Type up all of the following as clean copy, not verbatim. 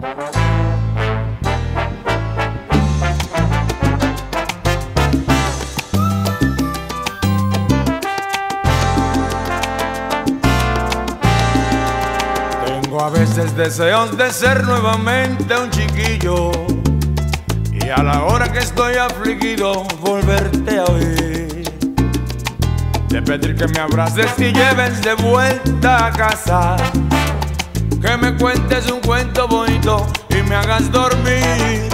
Tengo a veces deseos de ser nuevamente un chiquillo, y a la hora que estoy afligido volverte a oír, de pedir que me abraces y lleves de vuelta a casa, que me cuentes un cuento bonito y me hagas dormir.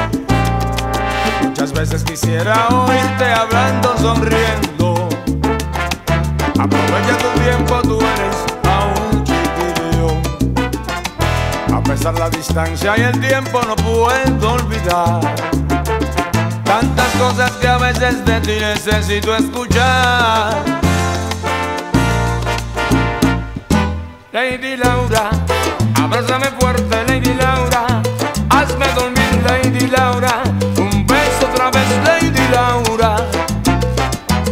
Muchas veces quisiera oírte hablando, sonriendo, aprovecha tu tiempo, tú eres aún chiquillo. A pesar de la distancia y el tiempo no puedo olvidar tantas cosas que a veces de ti necesito escuchar. Lady Laura, abrázame fuerte, Lady Laura, hazme dormir, Lady Laura, un beso otra vez, Lady Laura.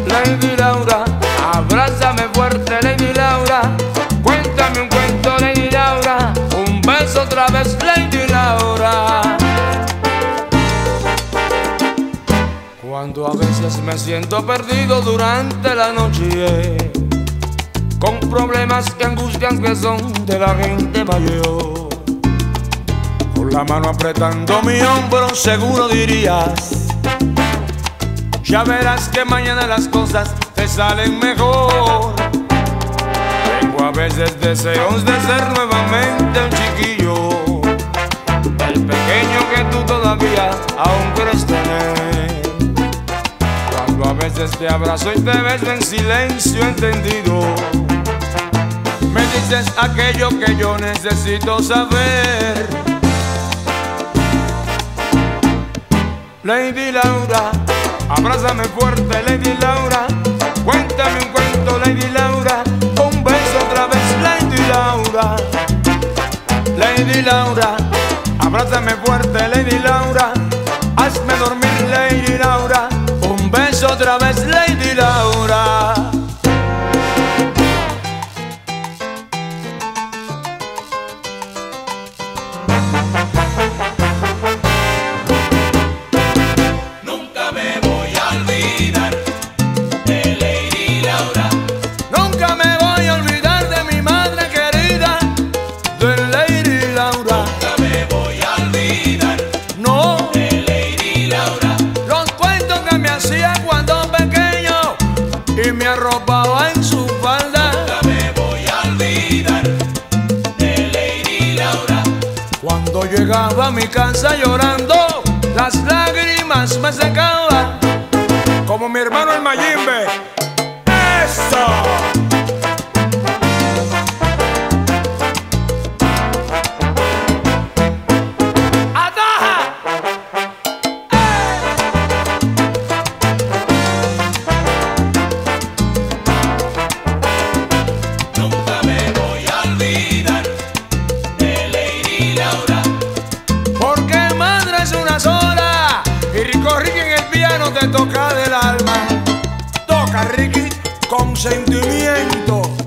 Lady Laura, abrázame fuerte, Lady Laura, cuéntame un cuento, Lady Laura, un beso otra vez, Lady Laura. Cuando a veces me siento perdido durante la noche, con problemas que angustian que son de la gente mayor, con la mano apretando mi hombro seguro dirías: ya verás que mañana las cosas te salen mejor. Tengo a veces deseos de ser nuevamente un chiquillo, el pequeño que tú todavía aún crees tener. Cuando a veces te abrazo y te beso en silencio entendido, me dices aquello que yo necesito saber. Lady Laura, abrázame fuerte, Lady Laura, cuéntame un cuento, Lady Laura, un beso otra vez, Lady Laura. Lady Laura, abrázame fuerte, Lady Laura, hazme dormir, Lady Laura, un beso otra vez, Lady Laura. Arropaba en su falda. Nunca me voy a olvidar de Lady Laura. Cuando llegaba a mi casa llorando, las lágrimas me secaban, como mi hermano el Mayimbe. ¡Eso! Toca del alma, toca Ricky con sentimiento.